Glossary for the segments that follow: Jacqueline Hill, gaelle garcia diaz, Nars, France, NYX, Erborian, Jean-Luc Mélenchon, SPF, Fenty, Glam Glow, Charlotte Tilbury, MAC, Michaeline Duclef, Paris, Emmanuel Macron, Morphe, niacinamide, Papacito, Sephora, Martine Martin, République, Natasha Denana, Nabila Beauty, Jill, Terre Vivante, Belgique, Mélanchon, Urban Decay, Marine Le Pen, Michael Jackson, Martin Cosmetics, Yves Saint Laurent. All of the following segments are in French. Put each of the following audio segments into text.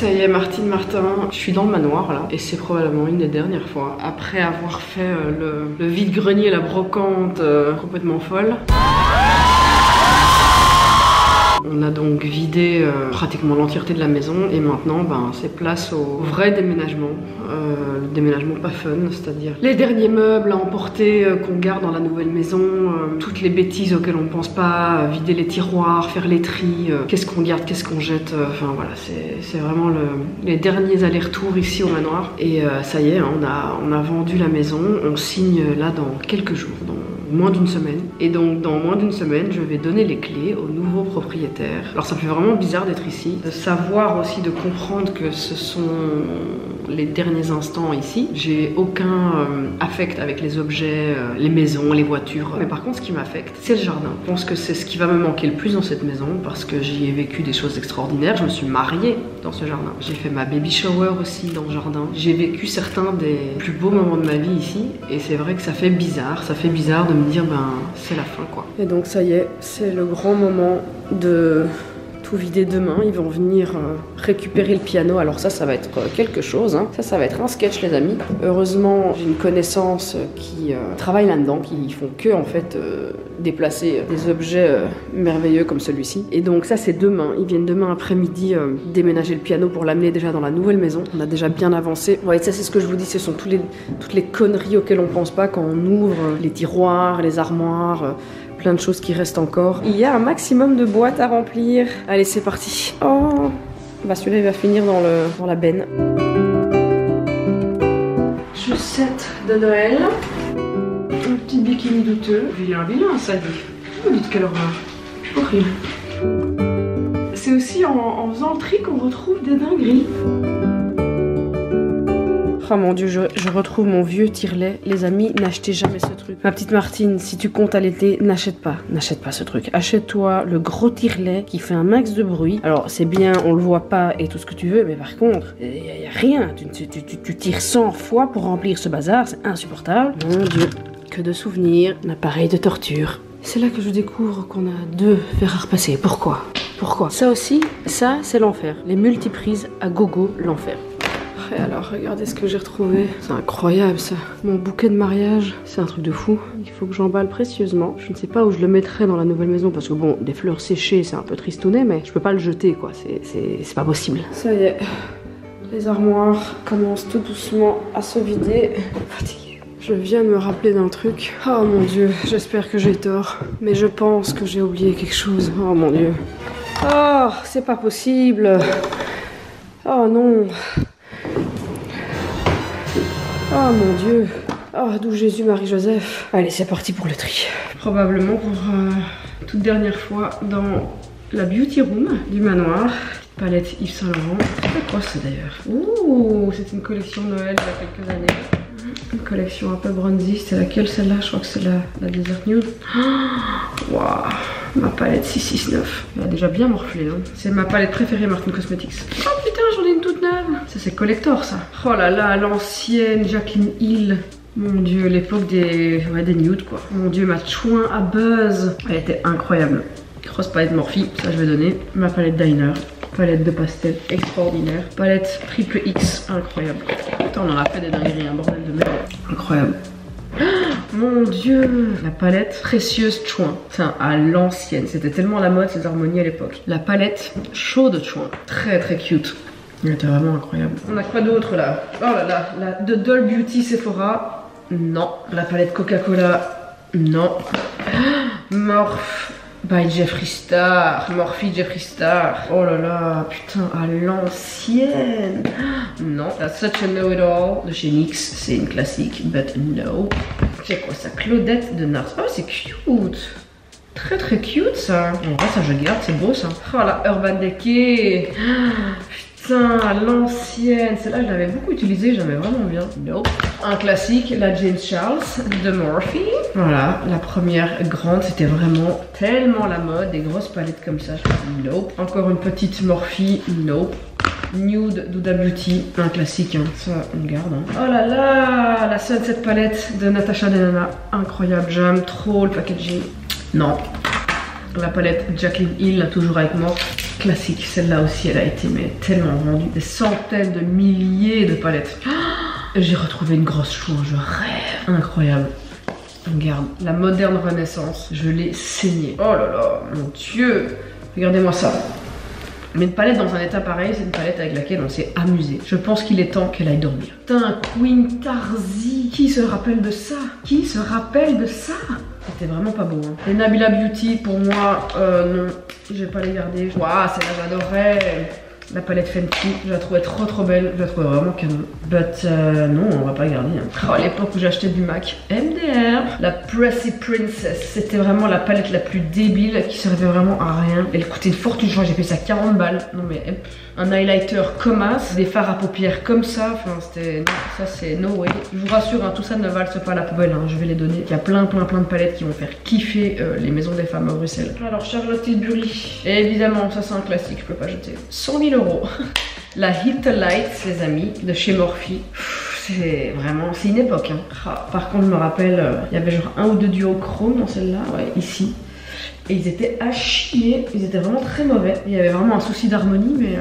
Ça y est, Martine Martin, je suis dans le manoir là, et c'est probablement une des dernières fois. Après avoir fait le vide-grenier, la brocante complètement folle. On a donc vidé pratiquement l'entièreté de la maison et maintenant ben, c'est place au vrai déménagement, le déménagement pas fun, c'est-à-dire les derniers meubles à emporter qu'on garde dans la nouvelle maison, toutes les bêtises auxquelles on ne pense pas, vider les tiroirs, faire les tris, qu'est-ce qu'on garde, qu'est-ce qu'on jette, enfin voilà, c'est vraiment les derniers allers-retours ici au manoir. Et ça y est, hein, on a vendu la maison, on signe là dans quelques jours, dans moins d'une semaine. Et donc dans moins d'une semaine, je vais donner les clés au nouveau propriétaire. Alors ça fait vraiment bizarre d'être ici, de savoir aussi, de comprendre que ce sont les derniers instants ici. J'ai aucun affect avec les objets, les maisons, les voitures. Mais par contre, ce qui m'affecte, c'est le jardin. Je pense que c'est ce qui va me manquer le plus dans cette maison parce que j'y ai vécu des choses extraordinaires. Je me suis mariée dans ce jardin. J'ai fait ma baby shower aussi dans le jardin. J'ai vécu certains des plus beaux moments de ma vie ici. Et c'est vrai que ça fait bizarre. Ça fait bizarre de me dire, ben, c'est la fin, quoi. Et donc ça y est, c'est le grand moment de tout vider demain. Ils vont venir récupérer le piano. Alors ça va être quelque chose, hein. Ça va être un sketch, les amis. Heureusement, j'ai une connaissance qui travaille là-dedans, qui font que, en fait, déplacer des objets merveilleux comme celui-ci. Et donc ça, c'est demain. Ils viennent demain après-midi déménager le piano pour l'amener déjà dans la nouvelle maison. On a déjà bien avancé. Ouais, ça, c'est ce que je vous dis. Ce sont toutes les conneries auxquelles on pense pas quand on ouvre les tiroirs, les armoires, plein de choses qui restent encore. Il y a un maximum de boîtes à remplir. Allez, c'est parti. Oh, bah celui-là, il va finir dans la benne. Chaussettes de Noël. Un petit bikini douteux. Vilain, ça dit. Oh, dites quelle horreur. Horrible. C'est aussi en faisant le tri qu'on retrouve des dingueries. Oh mon dieu, je retrouve mon vieux tirelet. Les amis, n'achetez jamais ce truc. Ma petite Martine, si tu comptes allaiter, n'achète pas ce truc. Achète-toi le gros tirelet qui fait un max de bruit. Alors c'est bien, on le voit pas et tout ce que tu veux, mais par contre, il n'y a rien. Tu tires 100 fois pour remplir ce bazar, c'est insupportable. Mon dieu, que de souvenirs, un appareil de torture. C'est là que je découvre qu'on a deux fers à repasser. Pourquoi ? Ça aussi, ça c'est l'enfer. Les multiprises à gogo, l'enfer. Et alors, regardez ce que j'ai retrouvé. C'est incroyable, ça. Mon bouquet de mariage, c'est un truc de fou. Il faut que j'emballe précieusement. Je ne sais pas où je le mettrai dans la nouvelle maison parce que bon, des fleurs séchées, c'est un peu tristounet, mais je peux pas le jeter, quoi. C'est pas possible. Ça y est, les armoires commencent tout doucement à se vider. Fatiguée. Je viens de me rappeler d'un truc. Oh mon dieu, j'espère que j'ai tort. Mais je pense que j'ai oublié quelque chose. Oh mon dieu. Oh, c'est pas possible. Oh non. Oh mon dieu. Oh, d'où Jésus, Marie-Joseph. Allez, c'est parti pour le tri. Probablement pour toute dernière fois dans la beauty room du manoir. Palette Yves Saint Laurent. C'est quoi ça d'ailleurs? Ouh, c'est une collection Noël il y a quelques années. Une collection un peu bronzy. C'est laquelle celle-là? Je crois que c'est la Desert Nude. Waouh, ma palette 669. Elle a déjà bien morflé. Hein. C'est ma palette préférée Martin Cosmetics. Oh putain, j'en ai une toute neuve. Ça, c'est collector, ça. Oh là là, l'ancienne Jacqueline Hill. Mon dieu, l'époque des nudes, quoi. Mon dieu, ma chouin à buzz. Elle était incroyable. Grosse palette Morphe, ça je vais donner. Ma palette Diner. Palette de pastel extraordinaire. Palette triple X, incroyable. Putain, on en a fait des dingueries, un bordel de merde. Incroyable. Oh, mon dieu, la palette précieuse Chouin, enfin à l'ancienne, c'était tellement la mode ces harmonies à l'époque. La palette chaude Chouin, très très cute, elle était vraiment incroyable. On a quoi d'autre là? Oh là là, la de Doll Beauty Sephora, non. La palette Coca-Cola, non. Morphe by Jeffree Star, Morphe Jeffree Star, oh là là, putain, à l'ancienne. Non, la Such a Know-It-All de chez NYX, c'est une classique, but no. C'est quoi ça? Claudette de Nars. Oh, c'est cute. Très très cute ça. En vrai, ça je garde, c'est beau ça. Oh, la Urban Decay. Putain, à l'ancienne. Celle-là, je l'avais beaucoup utilisée, j'aimais vraiment bien. Nope. Un classique, la Jane Charles de Morphe. Voilà, la première grande, c'était vraiment tellement la mode, des grosses palettes comme ça. Nope. Encore une petite Morphe. Nope. Nude Douda Beauty, un classique, hein. Ça on garde. Hein. Oh là là, la Sunset palette de Natasha Denana, incroyable, j'aime trop le packaging. Non, La palette Jacqueline Hill, toujours avec moi, classique. Celle-là aussi, elle a été mais tellement vendue. Des centaines de milliers de palettes. Oh, j'ai retrouvé une grosse chose, je rêve. Incroyable. Regarde, la moderne renaissance, je l'ai saignée. Oh là là, mon Dieu. Regardez-moi ça. Mais une palette dans un état pareil, c'est une palette avec laquelle on s'est amusé. Je pense qu'il est temps qu'elle aille dormir. Putain, Queen Tarzi, qui se rappelle de ça? Qui se rappelle de ça? C'était vraiment pas beau. Hein. Les Nabila Beauty, pour moi, non, je vais pas les garder. Waouh, celle-là j'adorais. La palette Fenty, je la trouvais trop trop belle. Je la trouvais vraiment canon. But non, on va pas garder. Hein. Oh, à l'époque où j'achetais du MAC, MDR. La Pressy Princess, c'était vraiment la palette la plus débile qui servait vraiment à rien. Elle coûtait une fortune, je crois j'ai payé ça 40 balles. Non mais un highlighter comme as, des fards à paupières comme ça. Enfin c'était, ça c'est no way. Je vous rassure, hein, tout ça ne valse pas la poubelle. Hein. Je vais les donner. Il y a plein de palettes qui vont faire kiffer les maisons des femmes à Bruxelles. Alors Charlotte Tilbury, et évidemment ça c'est un classique, je peux pas jeter. 100 000 €. La Hit Lights, les amis, de chez Morphe. C'est vraiment, c'est une époque. Hein. Par contre, je me rappelle, il y avait genre un ou deux duos chrome dans celle-là, ouais, ici. Et ils étaient à chier, ils étaient vraiment très mauvais. Il y avait vraiment un souci d'harmonie, mais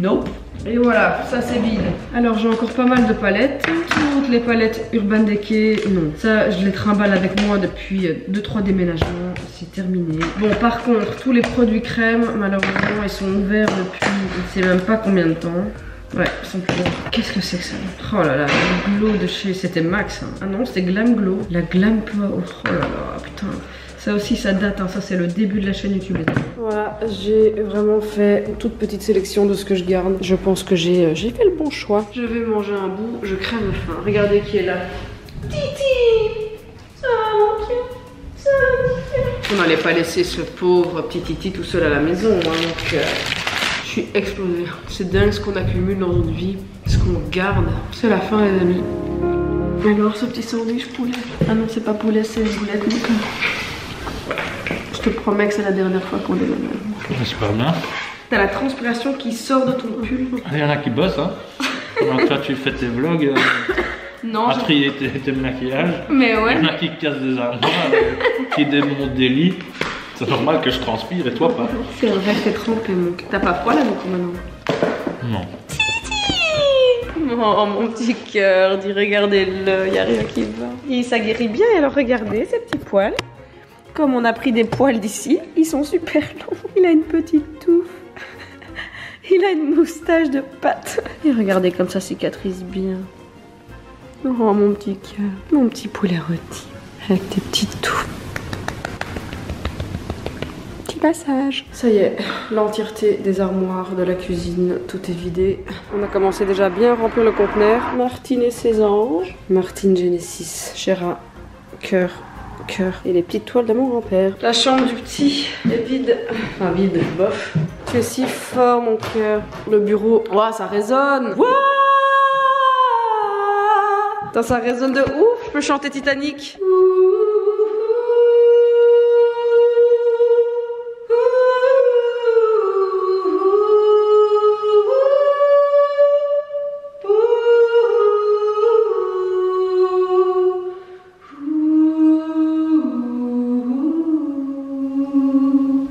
nope. Et voilà, ça c'est vide. Alors j'ai encore pas mal de palettes. Toutes les palettes Urban Decay, non. Ça, je les trimballe avec moi depuis 2-3 déménagements. C'est terminé. Bon, par contre, tous les produits crème, malheureusement, ils sont ouverts depuis je ne sais même pas combien de temps. Ouais, ils sont plus ouverts. Qu'est-ce que c'est que ça? Oh là là, le glow de chez... C'était Max, hein. Ah non, c'était Glam Glow. La Glam Glow. Oh là là, putain. Ça aussi, ça date, hein. Ça c'est le début de la chaîne YouTube. Voilà, j'ai vraiment fait une toute petite sélection de ce que je garde. Je pense que j'ai fait le bon choix. Je vais manger un bout, je crève de faim. Regardez qui est là. Titi! Ça va, mon Dieu! Ça va, mon Dieu! On n'allait pas laisser ce pauvre petit Titi tout seul à la maison, hein, donc... je suis explosée. C'est dingue ce qu'on accumule dans notre vie, ce qu'on garde. C'est la fin, les amis. Alors, ce petit sandwich poulet. Ah non, c'est pas poulet, c'est boulette. Je te promets que c'est la dernière fois qu'on est là. J'espère bien. T'as la transpiration qui sort de ton pull. Il y en a qui bossent, hein. Comment toi tu fais tes vlogs, non, à trier tes maquillages. Mais ouais. Il y en a qui cassent des armoires, qui démontent des lits. C'est normal que je transpire et toi pas. C'est vrai que t'es trempé, mon. T'as pas froid là, beaucoup maintenant? Non. Oh mon petit cœur, dis regardez-le, il n'y a rien qui va. Et ça guérit bien, alors regardez ces petits poils. Comme on a pris des poils d'ici, ils sont super longs. Il a une petite touffe. Il a une moustache de pâte. Et regardez comme ça cicatrise bien. Oh mon petit cœur. Mon petit poulet rôti. Avec tes petites touffes. Petit massage. Ça y est, l'entièreté des armoires de la cuisine, tout est vidé. On a commencé déjà à bien remplir le conteneur. Martine et ses anges. Martine Genesis. Chéra. Cœur. Cœur. Et les petites toiles de mon grand-père. La chambre du petit est vide. Enfin vide, bof. Tu es si fort mon cœur. Le bureau, ouah ça résonne. Ouah putain, ça résonne de ouf. Je peux chanter Titanic.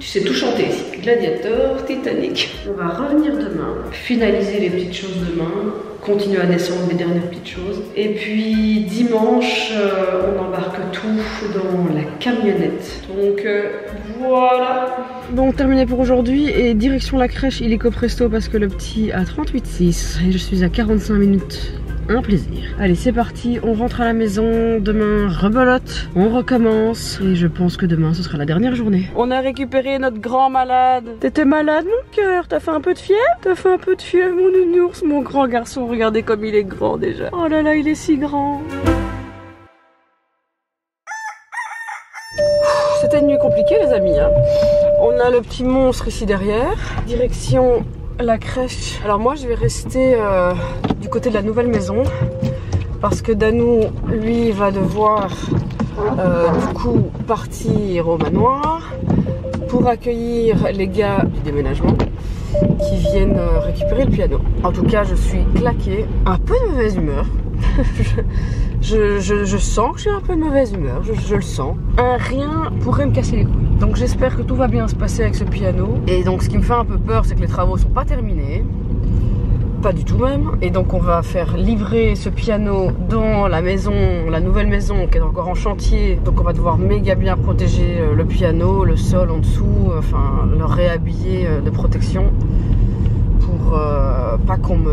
C'est tout chanté ici. Gladiator, Titanic. On va revenir demain, finaliser les petites choses demain, continuer à descendre les dernières petites choses. Et puis dimanche, on embarque tout dans la camionnette. Donc voilà. Bon, terminé pour aujourd'hui et direction la crèche illico presto parce que le petit a 38,6 et je suis à 45 minutes. Un plaisir. Allez, c'est parti, on rentre à la maison, demain rebelote, on recommence et je pense que demain ce sera la dernière journée. On a récupéré notre grand malade. T'étais malade mon cœur, t'as fait un peu de fièvre? T'as fait un peu de fièvre mon nounours, mon grand garçon, regardez comme il est grand déjà. Oh là là, il est si grand. C'était une nuit compliquée les amis, hein. On a le petit monstre ici derrière, direction la crèche. Alors moi je vais rester du côté de la nouvelle maison parce que Danou lui va devoir du coup partir au manoir pour accueillir les gars du déménagement qui viennent récupérer le piano. En tout cas je suis claquée, un peu de mauvaise humeur. Je sens que j'ai un peu de mauvaise humeur, je le sens. Un rien pourrait me casser les couilles. Donc j'espère que tout va bien se passer avec ce piano. Et donc ce qui me fait un peu peur, c'est que les travaux sont pas terminés. Pas du tout même. Et donc on va faire livrer ce piano dans la maison, la nouvelle maison qui est encore en chantier. Donc on va devoir méga bien protéger le piano, le sol en dessous, enfin le réhabiller de protection pour pas qu'on me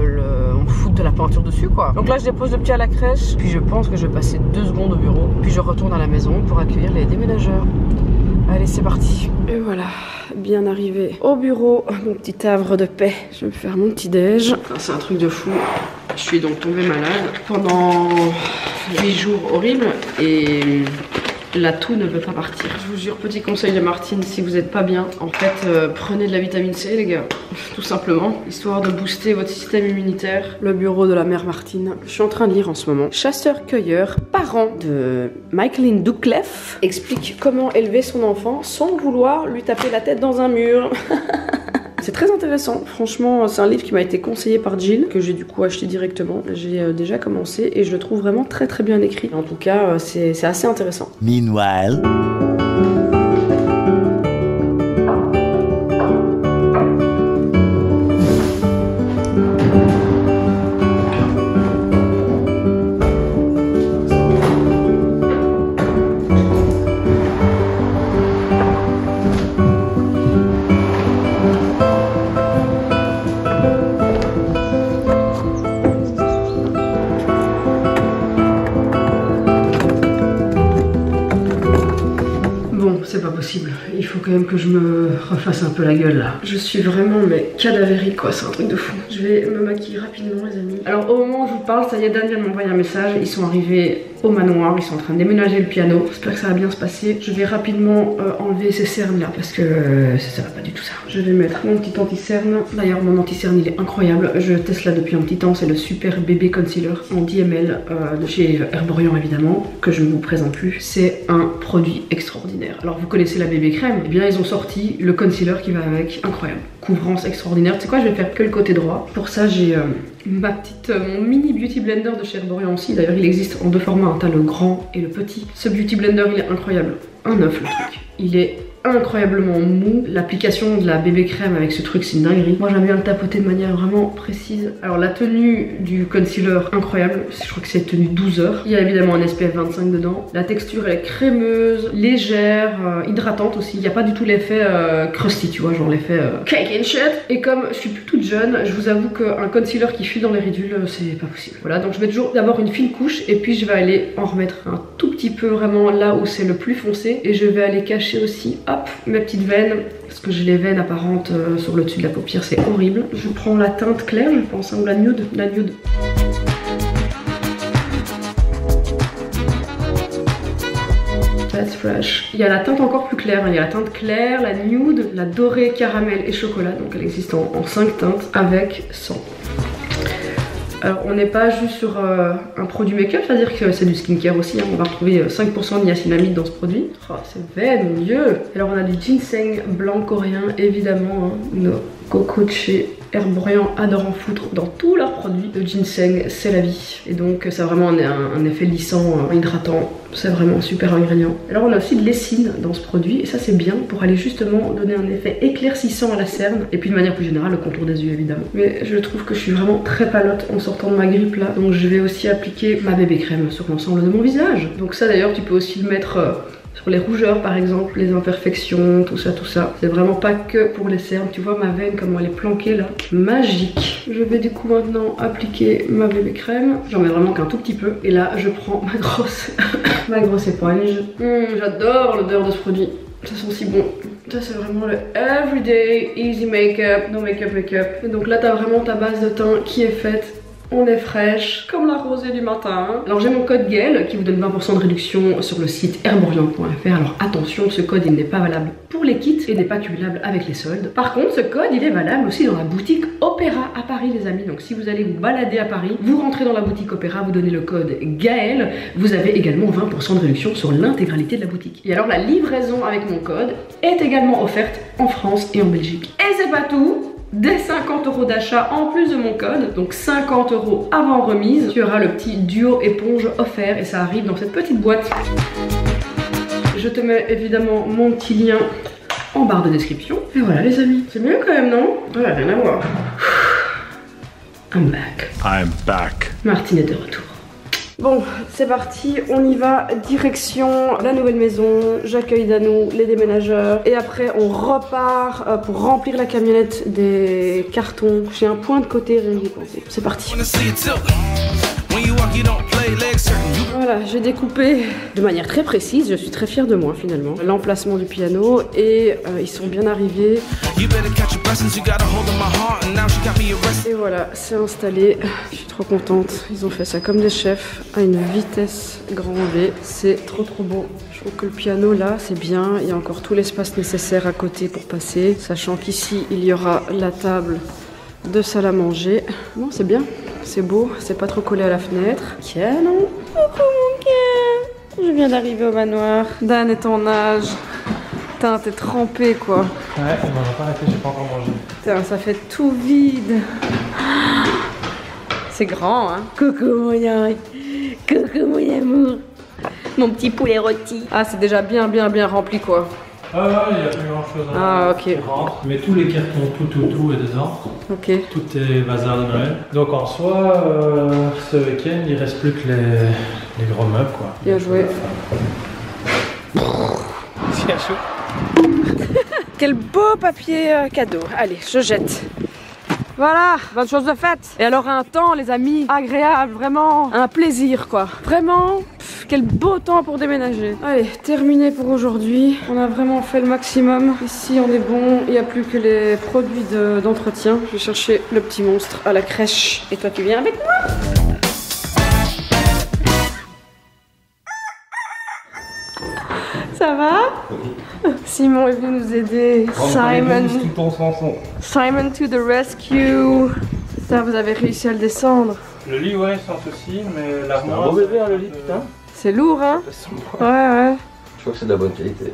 foute de la peinture dessus quoi. Donc là je dépose le petit à la crèche, puis je pense que je vais passer 2 secondes au bureau, puis je retourne à la maison pour accueillir les déménageurs. Allez, c'est parti. Et voilà, bien arrivé au bureau, mon petit havre de paix. Je vais me faire mon petit déj. C'est un truc de fou. Je suis donc tombée malade pendant 8 jours horribles et la toux ne veut pas partir. Je vous jure, petit conseil de Martine, si vous n'êtes pas bien, en fait, prenez de la vitamine C, les gars. Tout simplement, histoire de booster votre système immunitaire. Le bureau de la mère Martine. Je suis en train de lire en ce moment. Chasseur-cueilleur, parent de Michaeline Duclef, explique comment élever son enfant sans vouloir lui taper la tête dans un mur. C'est très intéressant, franchement c'est un livre qui m'a été conseillé par Jill, que j'ai du coup acheté directement, j'ai déjà commencé et je le trouve vraiment très très bien écrit, en tout cas c'est assez intéressant. Meanwhile... Il faut quand même que je me refasse un peu la gueule là. Je suis vraiment mais cadavérique quoi, c'est un truc de fou. Je vais me maquiller rapidement les amis. Alors au moment où je vous parle, ça y est, Dan vient de m'envoyer un message. Ils sont arrivés au manoir, ils sont en train de déménager le piano. J'espère que ça va bien se passer. Je vais rapidement enlever ces cernes là parce que ça va pas du tout ça. Je vais mettre mon petit anti-cerne. D'ailleurs mon anti-cerne il est incroyable. Je teste là depuis un petit temps, c'est le super bébé concealer en 10 ml de chez Erborian évidemment, que je ne vous présente plus. C'est un produit extraordinaire. Alors vous connaissez la bébé crème, eh bien ils ont sorti le concealer qui va avec, incroyable. Couvrance extraordinaire, tu sais quoi, je vais faire que le côté droit. Pour ça j'ai mon mini beauty blender de chez Erborian aussi. D'ailleurs il existe en 2 formats, t'as le grand et le petit. Ce beauty blender il est incroyable, un œuf le truc. Il est incroyablement mou. L'application de la bébé crème avec ce truc, c'est une dinguerie. Moi j'aime bien le tapoter de manière vraiment précise. Alors la tenue du concealer, incroyable. Je crois que c'est tenue 12 heures. Il y a évidemment un SPF 25 dedans. La texture elle est crémeuse, légère, hydratante aussi. Il n'y a pas du tout l'effet crusty, tu vois, genre l'effet cake and shit. Et comme je suis plus toute jeune, je vous avoue qu'un concealer qui fuit dans les ridules, c'est pas possible. Voilà, donc je vais toujours d'abord une fine couche et puis je vais aller en remettre un tout petit peu vraiment là où c'est le plus foncé. Et je vais aller cacher aussi, hop, mes petites veines, parce que j'ai les veines apparentes sur le dessus de la paupière, c'est horrible. Je prends la teinte claire, je pense, ou la nude. That's fresh. Il y a la teinte encore plus claire, hein. Il y a la teinte claire, la nude, la dorée, caramel et chocolat, donc elle existe en 5 teintes avec 100. Alors on n'est pas juste sur un produit make-up, c'est-à-dire que c'est du skincare aussi, hein. On va retrouver 5% de niacinamide dans ce produit. Oh c'est vain, mon dieu. Alors on a du ginseng blanc coréen, évidemment, hein. Nos cocos de chez Erborian adorent en foutre dans tous leurs produits. Le ginseng, c'est la vie. Et donc ça a vraiment un effet lissant, hydratant. C'est vraiment un super ingrédient. Alors on a aussi de l'essine dans ce produit et ça c'est bien pour aller justement donner un effet éclaircissant à la cerne et puis de manière plus générale le contour des yeux évidemment. Mais je trouve que je suis vraiment très palote en sortant de ma grippe là, donc je vais aussi appliquer ma bébé crème sur l'ensemble de mon visage. Donc ça d'ailleurs tu peux aussi le mettre sur les rougeurs par exemple, les imperfections, tout ça. C'est vraiment pas que pour les cernes, tu vois ma veine comment elle est planquée là, magique. Je vais du coup maintenant appliquer ma bébé crème, j'en mets vraiment qu'un tout petit peu et là je prends ma grosse ma grosse éponge. J'adore l'odeur de ce produit, ça sent si bon. Ça c'est vraiment le everyday easy make-up, no make-up make-up. Et donc là t'as vraiment ta base de teint qui est faite. On est fraîche, comme la rosée du matin. Alors j'ai mon code Gaelle qui vous donne 20% de réduction sur le site erborian.fr. Alors attention, ce code il n'est pas valable pour les kits et n'est pas cumulable avec les soldes. Par contre, ce code il est valable aussi dans la boutique Opéra à Paris les amis. Donc si vous allez vous balader à Paris, vous rentrez dans la boutique Opéra, vous donnez le code Gaelle. Vous avez également 20% de réduction sur l'intégralité de la boutique. Et alors la livraison avec mon code est également offerte en France et en Belgique. Et c'est pas tout, des 50 € d'achat en plus de mon code, donc 50 € avant remise, tu auras le petit duo éponge offert et ça arrive dans cette petite boîte. je te mets évidemment mon petit lien en barre de description. Et voilà les amis, c'est mieux quand même, non? Voilà, rien à voir. I'm back. I'm back. Martine est de retour. Bon, c'est parti, on y va, direction la nouvelle maison, j'accueille Danou, les déménageurs, et après on repart pour remplir la camionnette des cartons. J'ai un point de côté, rien d'y penser. C'est parti. Voilà, j'ai découpé de manière très précise, je suis très fière de moi finalement, l'emplacement du piano et ils sont bien arrivés. Et voilà, c'est installé, je suis trop contente, ils ont fait ça comme des chefs, à une vitesse grand V, c'est trop trop beau. Je trouve que le piano là c'est bien, il y a encore tout l'espace nécessaire à côté pour passer, sachant qu'ici il y aura la table de salle à manger. Bon, c'est bien. C'est beau, c'est pas trop collé à la fenêtre. Canon. Coucou mon cœur. Je viens d'arriver au manoir. Dan est en nage. Putain, t'es trempé quoi. Ouais, on m'en a pas arrêté, j'ai pas encore mangé. Putain, ça fait tout vide. C'est grand hein. Coucou mon amour. Coucou mon amour. Mon petit poulet rôti. Ah, c'est déjà bien rempli quoi. Ah ouais, il n'y a plus grand chose à tu rentres, mais tous les cartons, tout est dedans. Ok. Tout est bazar de Noël. Donc en soi, ce week-end, il reste plus que les gros meubles quoi. Bien joué. C'est chaud. Quel beau papier cadeau. Allez, je jette. Voilà, bonne chose de faite. Et alors un temps, les amis, agréable, vraiment un plaisir quoi. Vraiment. Quel beau temps pour déménager. Allez, terminé pour aujourd'hui. On a vraiment fait le maximum. Ici, on est bon. Il n'y a plus que les produits d'entretien. Je vais chercher le petit monstre à la crèche. Et toi, tu viens avec moi? Ça va? Simon est venu nous aider. Simon to the rescue. Ça, vous avez réussi à le descendre. Le lit, ouais, sans souci, mais l'armoire... C'est un bébé, hein, le lit, putain. C'est lourd, hein? Ouais, ouais. Je crois que c'est de la bonne qualité.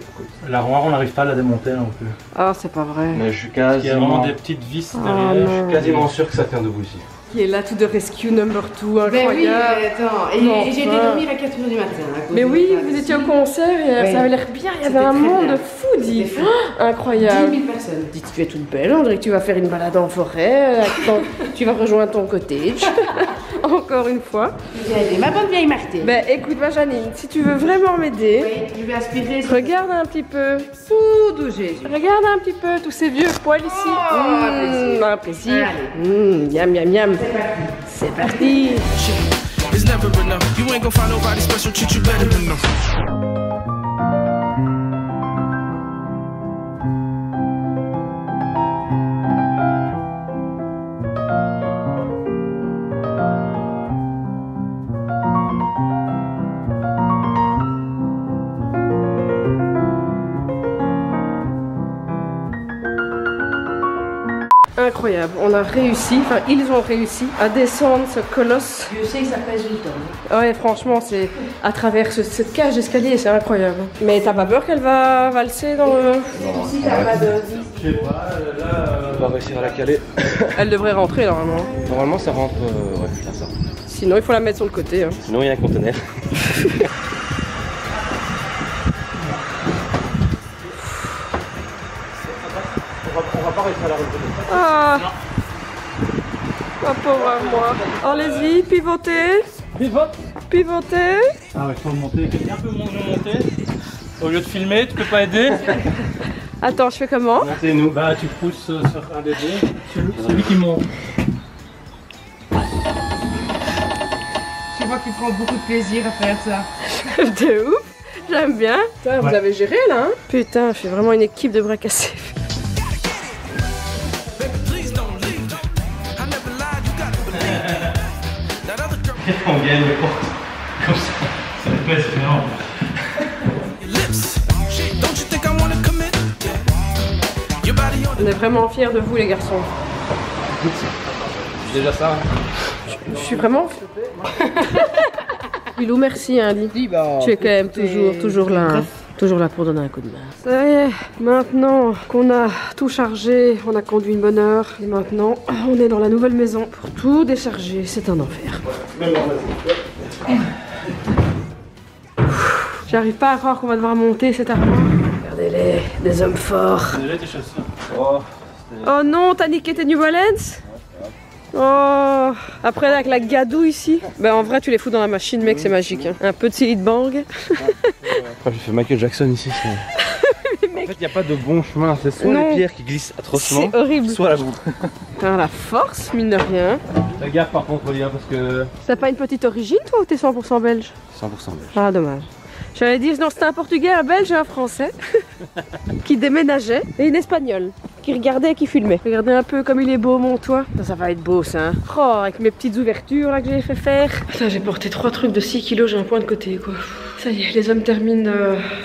L'armoire, on n'arrive pas à la démonter non plus. Ah, c'est pas vrai. Mais je suis quasiment... Il y a vraiment des petites vis derrière. Je suis quasiment sûr que ça tient debout ici. Il est là tout de rescue number 2, incroyable. Mais oui, attends, et j'ai été dormir à 4 h du matin. Mais oui, vous étiez au concert et ça avait l'air bien, il y avait un monde de fou, dit. Incroyable. 10 000 personnes. Dis, tu es toute belle, on dirait que tu vas faire une balade en forêt, tu vas rejoindre ton cottage. Encore une fois. Ma bonne vieille Martine. Ben écoute, ma Janine, si tu veux vraiment m'aider, oui, je vais aspirer. Regarde un petit peu. Soudou Jésus. Regarde un petit peu tous ces vieux poils ici. Oh, un plaisir. Miam, miam, miam. C'est parti. C'est parti. Incroyable, on a réussi, enfin ils ont réussi à descendre ce colosse. Je sais que ça pèse du temps. Ouais, franchement, c'est à travers cette cage d'escalier, c'est incroyable. Mais t'as pas peur qu'elle va valser dans le... Non, si t'as pas de... Je sais pas, là... On va réussir à la caler. Elle devrait rentrer normalement. Normalement ça rentre, ouais, là ça. Sinon il faut la mettre sur le côté. Hein. Sinon il y a un conteneur. Ah, pauvre moi. Allez-y, pivotez. Pivotez. Ah ouais, faut monter. Quelqu'un peut monter. Au lieu de filmer, tu peux pas aider. Attends, je fais comment? Montez-nous. Bah, tu pousses sur un des deux. Celui qui monte. Je vois que tu prends beaucoup de plaisir à faire ça. De ouf. J'aime bien. Putain, vous avez géré là. Hein. Putain, je suis vraiment une équipe de bras cassés. Peut-être qu'on gagne les portes comme ça, ça pèse vraiment. On est vraiment fiers de vous les garçons. Déjà ça. Je suis vraiment... Bilou, merci hein, Andy. Tu es quand même toujours là. Hein. Toujours là pour donner un coup de main. Ça y est, maintenant qu'on a tout chargé, on a conduit une bonne heure. Et maintenant, on est dans la nouvelle maison. Pour tout décharger, c'est un enfer. J'arrive pas à croire qu'on va devoir monter cet arbre. Regardez-les, des hommes forts. Oh, oh non, t'as niqué tes New Balance. Oh, après avec la gadoue ici. Bah en vrai tu les fous dans la machine mec, c'est magique hein. Un petit hit bang. J'ai fait Michael Jackson ici. En fait, il n'y a pas de bon chemin, c'est soit les pierres qui glissent atrocement, soit la boue. T'as la force, mine de rien. Fais gaffe par contre, Olivia, parce que... T'as pas une petite origine, toi, ou t'es 100% belge? 100% belge. Ah, dommage. J'allais dire, non, c'était un Portugais, un Belge et un Français qui déménageait, et une Espagnole qui regardait et qui filmait. Regardez un peu comme il est beau, mon toit. Ça, ça va être beau, ça. Hein. Oh, avec mes petites ouvertures, là, que j'ai fait faire. Putain, j'ai porté 3 trucs de 6 kilos, j'ai un point de côté, quoi. Ça y est, les hommes terminent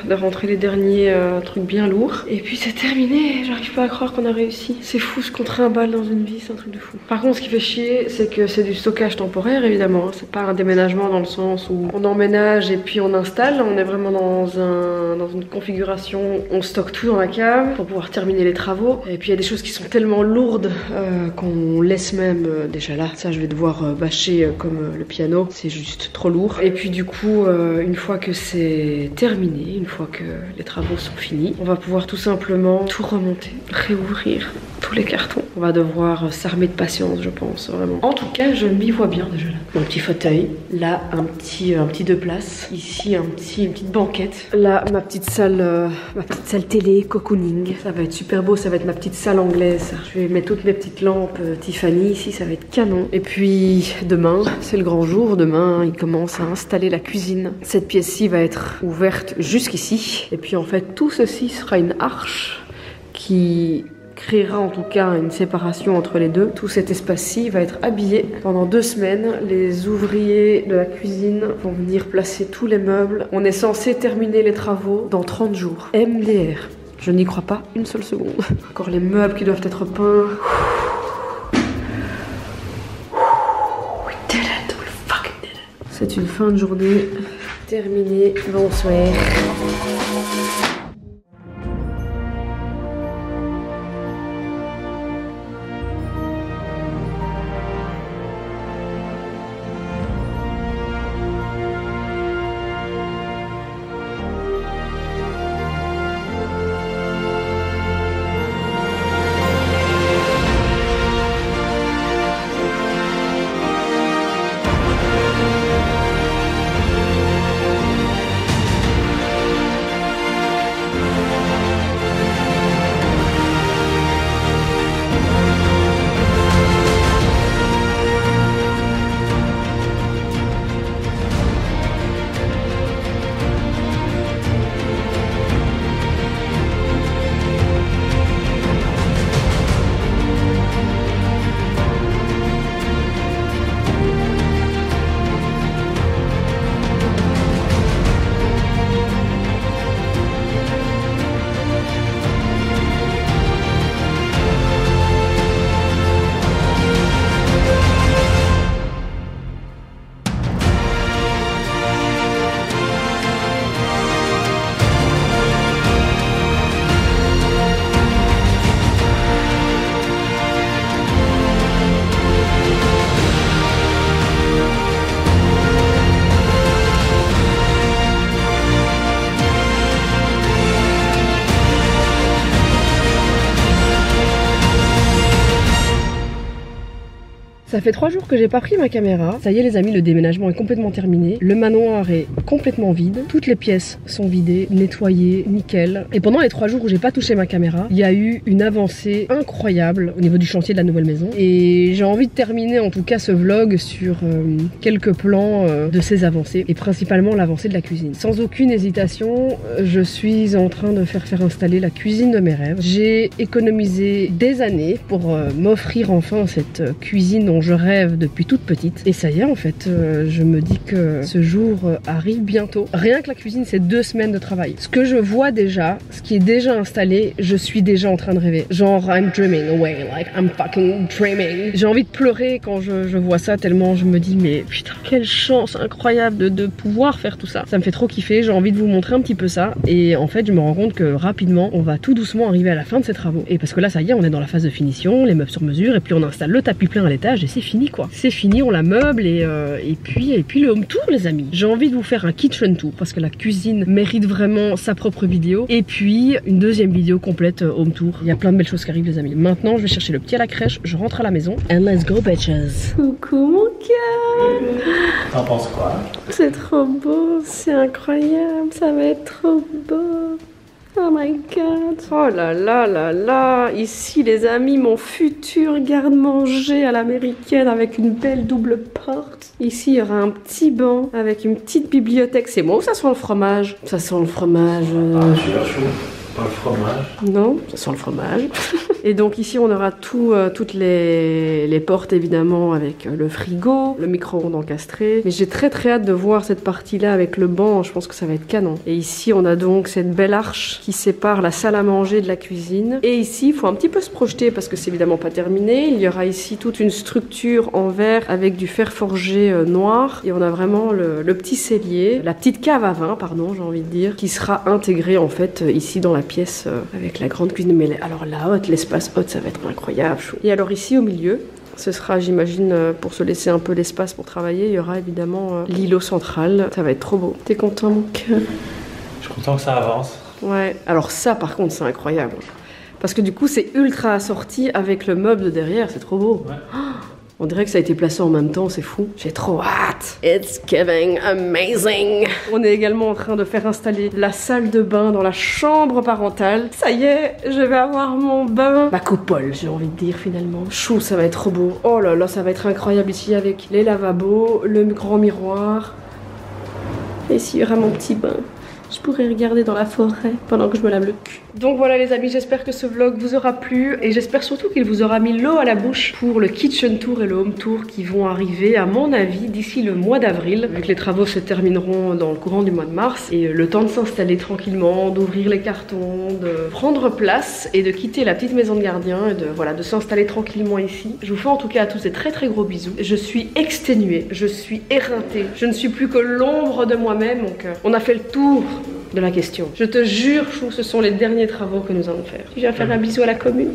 de rentrer les derniers trucs bien lourds. Et puis, c'est terminé. J'arrive pas à croire qu'on a réussi. C'est fou, ce qu'on trimballe dans une vie, c'est un truc de fou. Par contre, ce qui fait chier, c'est que c'est du stockage temporaire, évidemment. Hein. C'est pas un déménagement dans le sens où on emménage et puis on installe. On est vraiment dans une configuration, on stocke tout dans la cave pour pouvoir terminer les travaux. Et puis il y a des choses qui sont tellement lourdes qu'on laisse même déjà là. Ça je vais devoir bâcher comme le piano, c'est juste trop lourd. Et puis du coup une fois que c'est terminé, une fois que les travaux sont finis, on va pouvoir tout simplement tout remonter, réouvrir tous les cartons. On va devoir s'armer de patience je pense vraiment. En tout cas je m'y vois bien déjà là. Mon petit fauteuil, là un petit 2 places, ici une petite banquette, là ma petite salle télé, cocooning. Ça va être super beau, ça va être ma petite salle anglaise. Je vais mettre toutes mes petites lampes Tiffany ici, ça va être canon. Et puis demain, c'est le grand jour. Demain, il commence à installer la cuisine. Cette pièce-ci va être ouverte jusqu'ici. Et puis en fait, tout ceci sera une arche qui créera en tout cas une séparation entre les deux. Tout cet espace-ci va être habillé. Pendant 2 semaines, les ouvriers de la cuisine vont venir placer tous les meubles. On est censé terminer les travaux dans 30 jours. MDR. Je n'y crois pas une seule seconde. Encore les meubles qui doivent être peints. We did it, we fucking did it. C'est une fin de journée terminée. Bonsoir. Ça fait 3 jours que j'ai pas pris ma caméra. Ça y est les amis, le déménagement est complètement terminé. Le manoir est complètement vide. Toutes les pièces sont vidées, nettoyées, nickel. Et pendant les 3 jours où j'ai pas touché ma caméra, il y a eu une avancée incroyable au niveau du chantier de la nouvelle maison. Et j'ai envie de terminer en tout cas ce vlog sur quelques plans de ces avancées. Et principalement l'avancée de la cuisine. Sans aucune hésitation, je suis en train de faire installer la cuisine de mes rêves. J'ai économisé des années pour m'offrir enfin cette cuisine dont je rêve depuis toute petite. Et ça y est en fait, je me dis que ce jour arrive bientôt. Rien que la cuisine, c'est 2 semaines de travail. Ce que je vois déjà, ce qui est déjà installé, je suis déjà en train de rêver. Genre, I'm dreaming away, like I'm fucking dreaming. J'ai envie de pleurer quand je vois ça tellement je me dis mais putain, quelle chance incroyable de pouvoir faire tout ça. Ça me fait trop kiffer, j'ai envie de vous montrer un petit peu ça. Et en fait, je me rends compte que rapidement, on va tout doucement arriver à la fin de ces travaux. Et parce que là, ça y est, on est dans la phase de finition, les meubles sur mesure, et puis on installe le tapis plein à l'étage, et c'est fini quoi. C'est fini, on la meuble et puis le home tour les amis. J'ai envie de vous faire un kitchen tour parce que la cuisine mérite vraiment sa propre vidéo. Et puis une deuxième vidéo complète home tour. Il y a plein de belles choses qui arrivent les amis. Maintenant je vais chercher le petit à la crèche, je rentre à la maison. And let's go bitches. Coucou mon cœur. T'en penses quoi? C'est trop beau, c'est incroyable, ça va être trop beau. Oh my god. Oh là là là là. Ici les amis, mon futur garde-manger à l'américaine avec une belle double porte. Ici il y aura un petit banc avec une petite bibliothèque. C'est bon, ça sent le fromage. Ça sent le fromage. Ah, je suis là chaud. Pas le fromage. Non, ça sent le fromage. Et donc ici on aura tout, toutes les portes évidemment avec le frigo, le micro-ondes encastré. Mais j'ai très hâte de voir cette partie-là avec le banc, je pense que ça va être canon. Et ici on a donc cette belle arche qui sépare la salle à manger de la cuisine. Et ici il faut un petit peu se projeter parce que c'est évidemment pas terminé. Il y aura ici toute une structure en verre avec du fer forgé noir. Et on a vraiment le petit cellier, la petite cave à vin pardon j'ai envie de dire, qui sera intégrée en fait ici dans la pièce avec la grande cuisine. Mais alors la haute, l'espace haute, ça va être incroyable. Et alors ici au milieu, ce sera j'imagine pour se laisser un peu l'espace pour travailler, il y aura évidemment l'îlot central. Ça va être trop beau. T'es content mon cœur? Je suis content que ça avance. Ouais, alors ça par contre c'est incroyable. Parce que du coup c'est ultra assorti avec le meuble de derrière, c'est trop beau. Ouais. Oh, on dirait que ça a été placé en même temps, c'est fou. J'ai trop hâte. It's giving amazing. On est également en train de faire installer la salle de bain dans la chambre parentale. Ça y est, je vais avoir mon bain. Ma coupole, j'ai envie de dire finalement. Chou, ça va être trop beau. Oh là là, ça va être incroyable ici avec les lavabos, le grand miroir. Et ici, il y aura mon petit bain. Je pourrais regarder dans la forêt pendant que je me lave le cul. Donc voilà les amis, j'espère que ce vlog vous aura plu. Et j'espère surtout qu'il vous aura mis l'eau à la bouche pour le kitchen tour et le home tour qui vont arriver à mon avis d'ici le mois d'avril. Vu que les travaux se termineront dans le courant du mois de mars. Et le temps de s'installer tranquillement, d'ouvrir les cartons, de prendre place et de quitter la petite maison de gardien. Et de, voilà, de s'installer tranquillement ici. Je vous fais en tout cas à tous des très gros bisous. Je suis exténuée, je suis éreintée. Je ne suis plus que l'ombre de moi-même. Donc on a fait le tour de la question. Je te jure, Chou, ce sont les derniers travaux que nous allons faire. Je vais faire un bisou à la commune.